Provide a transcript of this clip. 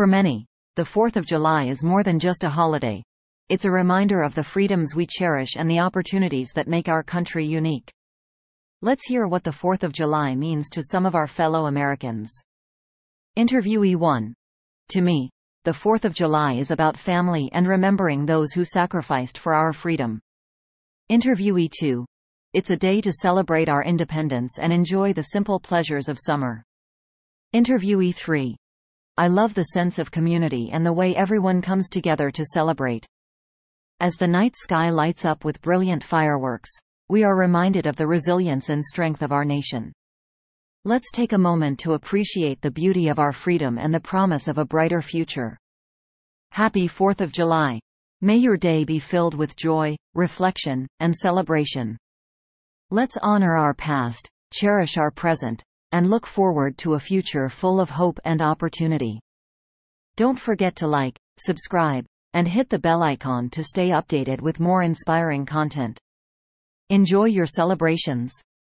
For many, the 4th of July is more than just a holiday. It's a reminder of the freedoms we cherish and the opportunities that make our country unique. Let's hear what the 4th of July means to some of our fellow Americans. Interviewee 1. To me, the 4th of July is about family and remembering those who sacrificed for our freedom. Interviewee 2. It's a day to celebrate our independence and enjoy the simple pleasures of summer. Interviewee 3. I love the sense of community and the way everyone comes together to celebrate. As the night sky lights up with brilliant fireworks, we are reminded of the resilience and strength of our nation. Let's take a moment to appreciate the beauty of our freedom and the promise of a brighter future. Happy 4th of July! May your day be filled with joy, reflection, and celebration. Let's honor our past, cherish our present, and look forward to a future full of hope and opportunity. Don't forget to like, subscribe, and hit the bell icon to stay updated with more inspiring content. Enjoy your celebrations!